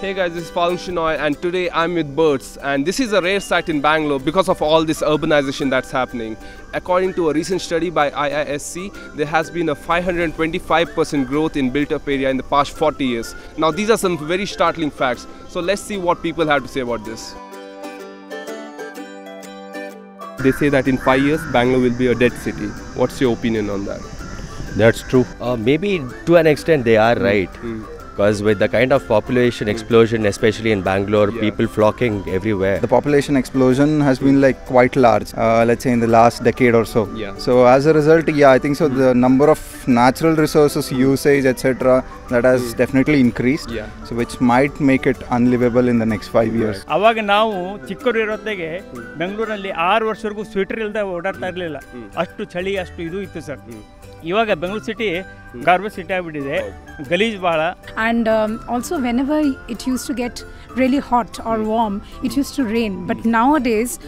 Hey guys, this is Paul Shinoi and today I'm with BIRDS, and this is a rare sight in Bangalore because of all this urbanization that's happening. According to a recent study by IISC, there has been a 525% growth in built-up area in the past 40 years. Now these are some very startling facts, so let's see what people have to say about this. They say that in 5 years, Bangalore will be a dead city. What's your opinion on that? That's true. Maybe to an extent they are right. Because with the kind of population explosion, especially in Bangalore, people flocking everywhere. The population explosion has been like quite large, let's say in the last decade or so. So as a result, I think so the number of natural resources, usage, etc. that has definitely increased, so which might make it unlivable in the next 5 years. Avaga naavu chikkoru irottege Bangalore alli 6 varshavagu sweater illade odaarta irlilla, ashtu chali ashtu idu ittu sir. Ivaga Bangalore city garbage city agibidide, galeej baala. And also whenever it used to get really hot or warm, it used to rain, but nowadays,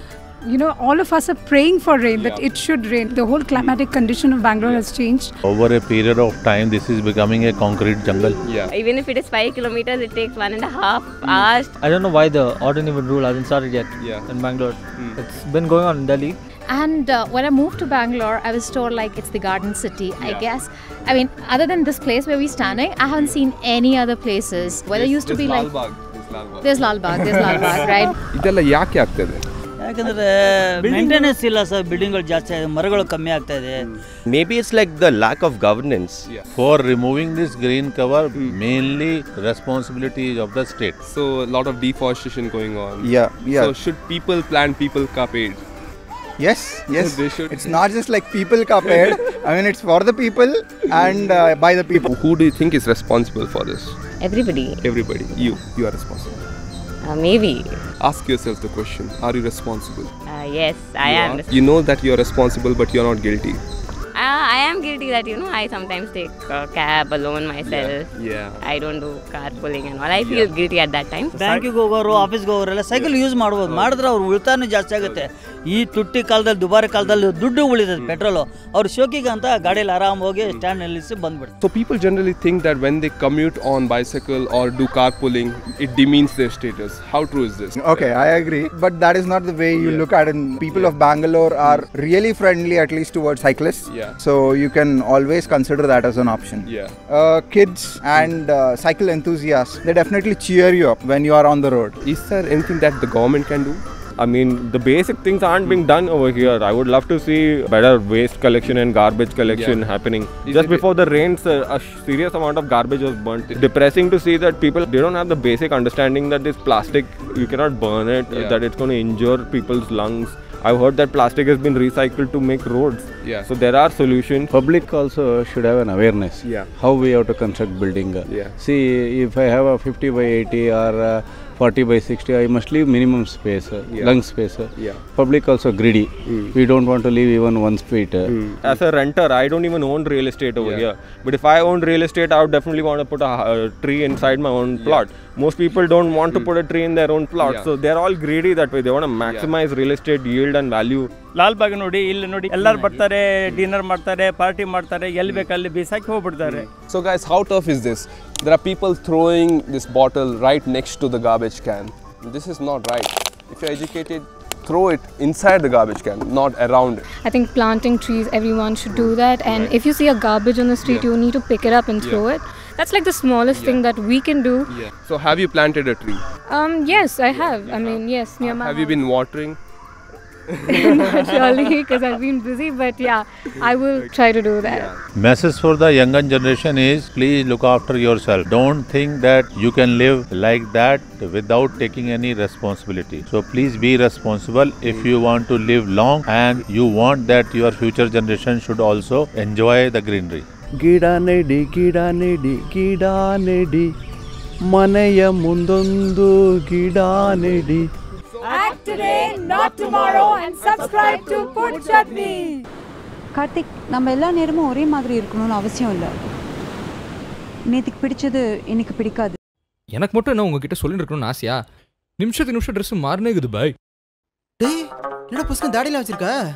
you know, all of us are praying for rain, that it should rain. The whole climatic condition of Bangalore has changed. Over a period of time, this is becoming a concrete jungle. Even if it is 5 kilometers, it takes 1.5 hours. I don't know why the autonomous rule hasn't started yet in Bangalore. It's been going on in Delhi. And when I moved to Bangalore, I was told like it's the garden city, I guess. I mean, other than this place where we're standing, I haven't seen any other places. Where there used to be like... There's Lalbag, right? Idella yaake aagtade? Maintenance illa sir, buildinggalu jaasti aagide, maragalu kammi aagtade. Maybe it's like the lack of governance. For removing this green cover, mainly responsibility is of the state. So a lot of deforestation going on. So should people plant people ka ped? Yes, they should. It's not just like people ka ped. I mean, it's for the people and by the people. Who do you think is responsible for this? Everybody. You are responsible. Maybe. Ask yourself the question, are you responsible? Yes, I am. You know that you are responsible, but you are not guilty. I am guilty that, you know, I sometimes take a cab alone myself. I don't do carpooling and all. I feel guilty at that time. Bank go over, office go over, cycle use madbodu. Madidre avaru ultanu jaasti agutte. Ee tutti kaladalli dubara kaladalli duddu ulidade petrol. Avaru shokige anta gaadiyalli aaram hogi stand nilisi bandbidu. So people generally think that when they commute on bicycle or do carpooling, it demeans their status. How true is this? Okay, I agree, but that is not the way you look at it. People of Bangalore are really friendly, at least towards cyclists. So you can always consider that as an option. Kids and cycle enthusiasts, they definitely cheer you up when you are on the road. Is there anything that the government can do? I mean, the basic things aren't being done over here. I would love to see better waste collection and garbage collection happening. Just before the rains, a serious amount of garbage was burnt. It's depressing to see that people, they don't have the basic understanding that this plastic, you cannot burn it, that it's going to injure people's lungs. I've heard that plastic has been recycled to make roads. So there are solutions. Public also should have an awareness. How we have to construct building. See, if I have a 50 by 80 or 40 by 60, I must leave minimum space, lung space. Public also greedy. We don't want to leave even 1 feet. As a renter, I don't even own real estate over here. But if I owned real estate, I would definitely want to put a tree inside my own plot. Most people don't want to put a tree in their own plot. So they're all greedy that way. They want to maximize real estate yield and value. Lalbag nodi, illi nodi, ellaru bartare, dinner martare, party martare, elli bekalli bisaki hogibiduttare. So guys, how tough is this? There are people throwing this bottle right next to the garbage can. This is not right. If you're educated, throw it inside the garbage can, not around it. I think planting trees, everyone should do that. And if you see a garbage on the street, you need to pick it up and throw it. That's like the smallest thing that we can do. So have you planted a tree? Yes, I have. I mean, yes, near my house. Have you been watering? Not surely, because I've been busy, but I will try to do that. Message for the younger generation is, please look after yourself. Don't think that you can live like that without taking any responsibility. So please be responsible if you want to live long and you want that your future generation should also enjoy the greenery. Gida nedi, gida nedi, gida nedi, maneya mundondu gida nedi. Act today, not tomorrow, and subscribe to Put Chutney. Karthik, நம்ம எல்லா நேரமும் ஒரே மாதிரி இருக்கணும்னு அவசியம் இல்ல. நேத்துக்கு பிடிச்சது இன்னைக்கு பிடிக்காது. எனக்கு மட்டும் என்ன உங்க கிட்ட சொல்லி இருக்கணும்னு ஆசையா? நிமிஷத்துக்கு நிமிஷம் Dress மாறனே இருக்குது பாய். டேய், என்னடா பசங்க தாடில வச்சிருக்க?